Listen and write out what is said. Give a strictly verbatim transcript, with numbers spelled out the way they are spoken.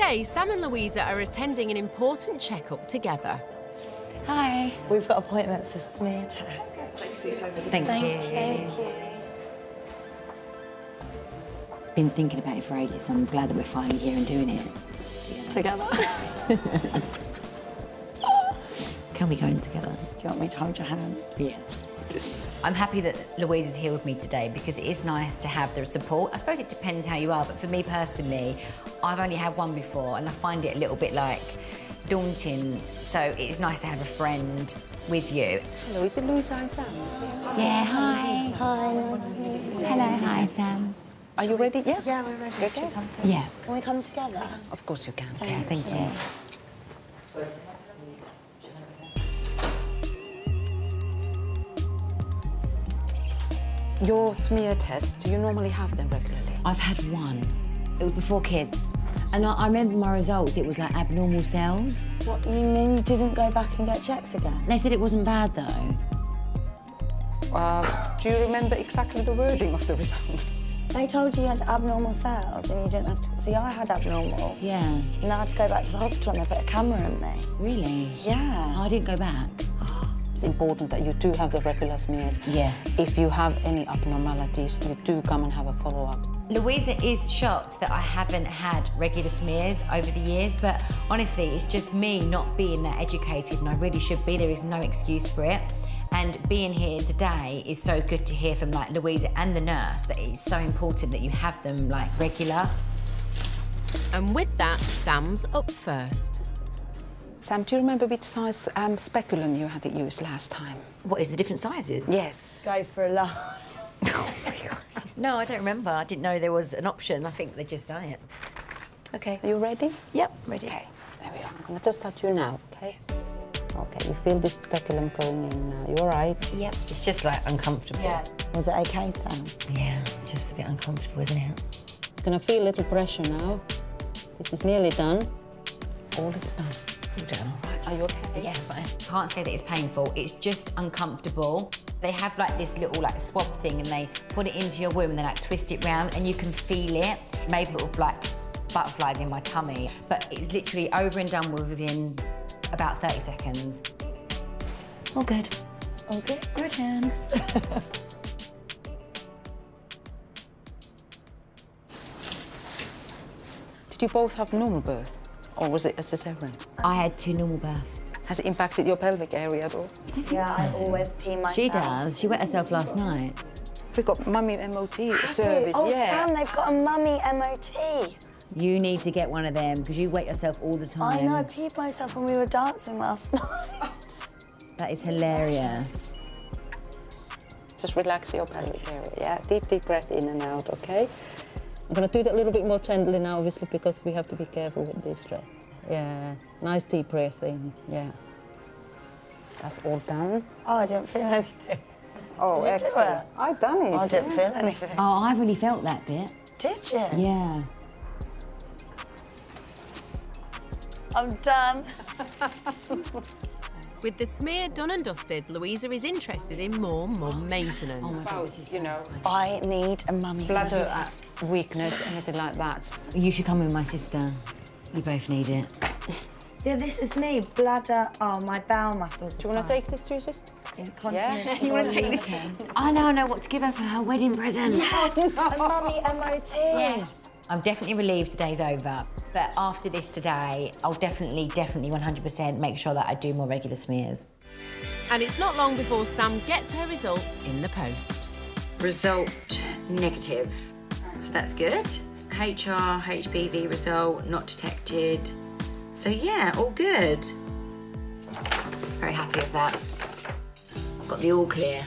Today, Sam and Louisa are attending an important checkup together. Hi. We've got appointments to smear test. Take a seat over there. Thank, Thank you. you. Thank you. Been thinking about it for ages, so I'm glad that we're finally here and doing it together. together. Can we go in together? Do you want me to hold your hand? Yes. I'm happy that Louise is here with me today because it is nice to have the support. I suppose it depends how you are, but for me personally, I've only had one before and I find it a little bit, like, daunting. So it's nice to have a friend with you. Hello, is it Louisa and Sam? Yeah, hi. Hi, nice to meet you. Hello, hi, Sam. Are you ready? Yeah? Yeah, we're ready. Go go. Come yeah. Can we come together? Of course you can. Thank yeah, thank you. you. Your smear test, do you normally have them regularly? I've had one. It was before kids. And I, I remember my results, it was like abnormal cells. What, you mean you didn't go back and get checked again? They said it wasn't bad, though. Uh, do you remember exactly the wording of the result? They told you you had abnormal cells and you didn't have to... See, I had abnormal. Yeah. And I had to go back to the hospital and they put a camera in me. Really? Yeah. I didn't go back. It's important that you do have the regular smears. Yeah. If you have any abnormalities, you do come and have a follow-up. Louisa is shocked that I haven't had regular smears over the years, but honestly, it's just me not being that educated, and I really should be. There is no excuse for it. And being here today is so good to hear from, like, Louisa and the nurse that it's so important that you have them, like, regular. And with that, Sam's up first. Sam, do you remember which size um, speculum you had it used last time? What, is the different sizes? Yes. Go for a large. Oh, my gosh. No, I don't remember. I didn't know there was an option. I think they just done it. OK. Are you ready? Yep, ready. OK, there we are. I'm going to just touch you now, OK? OK, you feel this speculum going in now. You all right? Yep. It's just, like, uncomfortable. Yeah. Was it OK, Sam? Yeah, just a bit uncomfortable, isn't it? You're going to feel a little pressure now. This is nearly done. All it's done. Are you okay? Yeah, fine. Can't say that it's painful, it's just uncomfortable. They have, like, this little, like, swab thing and they put it into your womb and they, like, twist it round and you can feel it. Made little, like, butterflies in my tummy. But it's literally over and done with within about thirty seconds. All good. All good. Your turn. Did you both have normal birth? Or was it a cesarean? I had two normal births. Has it impacted your pelvic area at all? I don't think yeah, so. I always pee myself. She does. She wet herself last night. We've got mummy M O T service. Oh, yeah. Sam, they've got a mummy M O T. You need to get one of them, because you wet yourself all the time. I know, I peed myself when we were dancing last night. That is hilarious. Just relax your pelvic area, yeah? Deep, deep breath in and out, OK? I'm going to do that a little bit more gently now, obviously, because we have to be careful with this breath. Yeah, nice deep breath in, yeah. That's all done. Oh, I didn't feel anything. Oh, excellent. I've done it. I didn't feel anything. Oh, I really felt that bit. Did you? Yeah. I'm done. With the smear done and dusted, Louisa is interested in more mum maintenance. Oh, well, you know, I need a mummy. Bladder weakness, anything like that. You should come with my sister. You both need it. Yeah, this is me. Bladder, oh, my bowel muscles. Do you want to take this to your sister? Yeah. You want to take this? I know, I know what to give her for her wedding present. Yes, a mummy M O T. Yes. I'm definitely relieved today's over, but after this today, I'll definitely, definitely one hundred percent make sure that I do more regular smears. And it's not long before Sam gets her results in the post. Result negative. So that's good. H R, H P V result, not detected. So yeah, all good. Very happy with that. I've got the all clear.